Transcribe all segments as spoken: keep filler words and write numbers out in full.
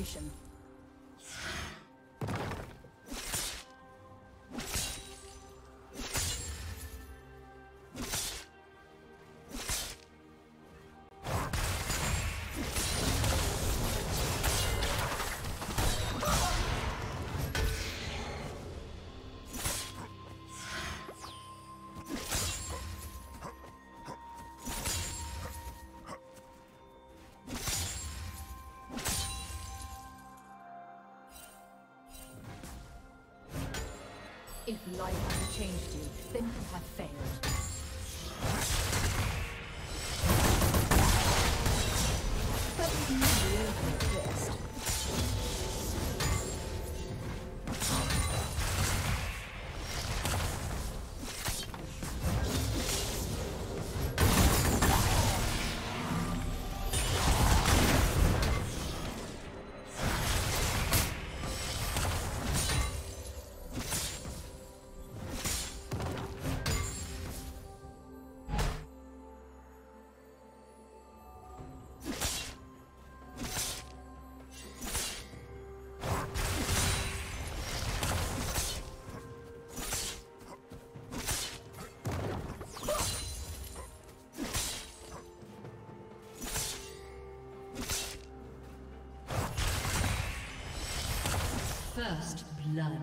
location. If life has changed you, then you have failed. But you will exist. First blood.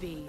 Be.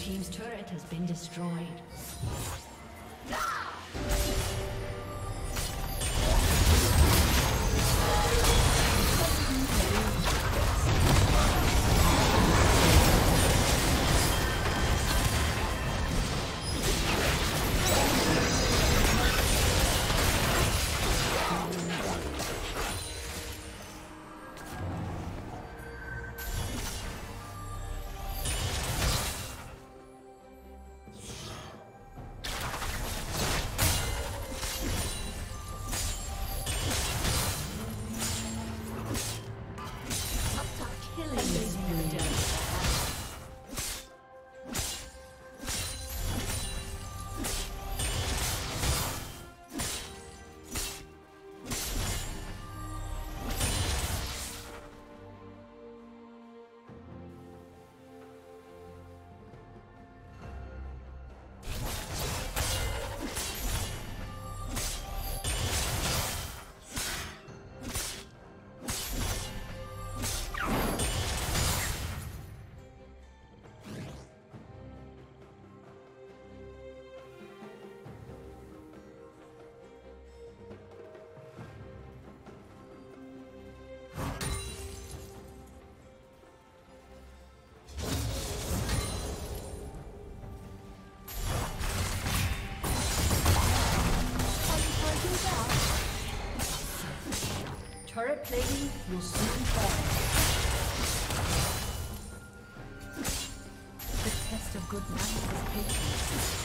Team's turret has been destroyed. Turret plating will soon fall. The test of good manners is patience.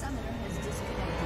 Summoner has disconnected.